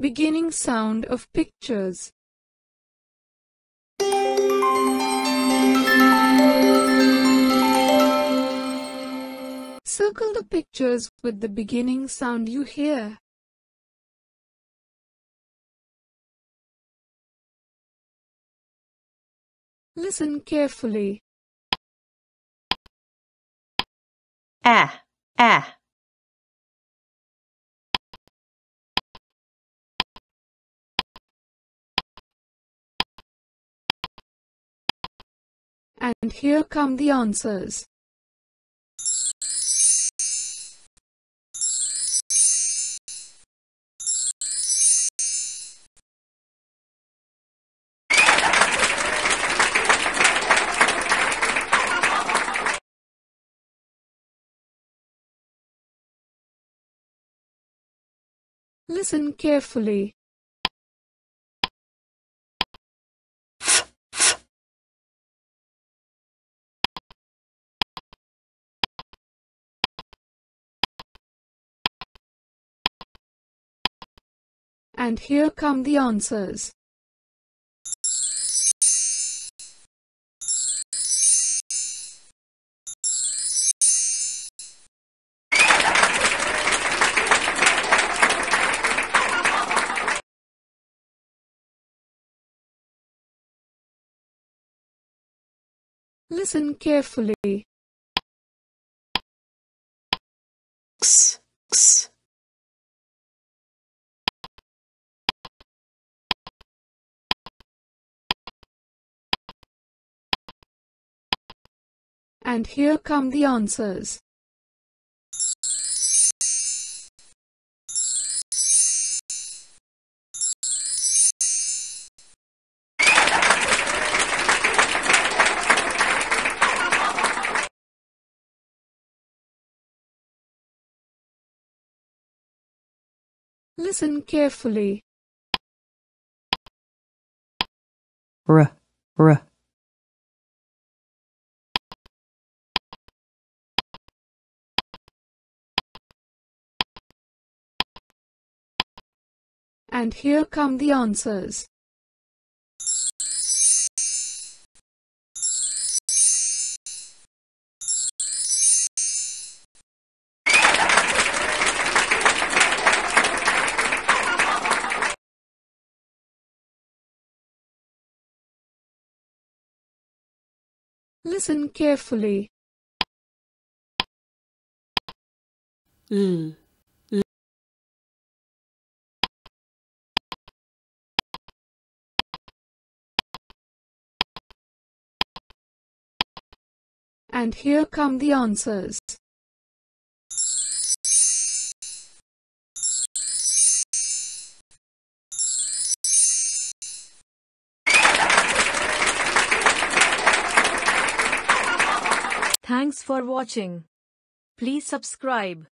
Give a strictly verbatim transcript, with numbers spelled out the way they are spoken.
Beginning sound of pictures. Circle the pictures with the beginning sound you hear. Listen carefully. Ah, ah. And here come the answers. Listen carefully. And here come the answers. Listen carefully. X, X. And here come the answers. Listen carefully. R, R. And here come the answers. Listen carefully. Mm. And here come the answers. Thanks for watching. Please subscribe.